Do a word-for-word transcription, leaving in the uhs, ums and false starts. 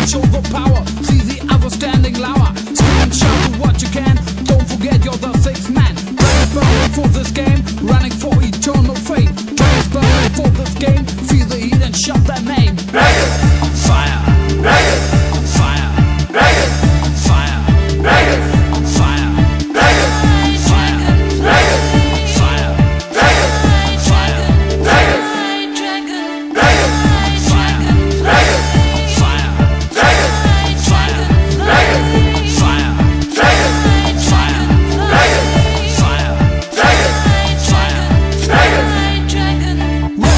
reach overpower. See the other standing lower. Scream and shout to what you can. Don't forget you're the sixth man. Running burning for this game, running for eternal fame. Trails burning for this game. Feel the heat and shout that name.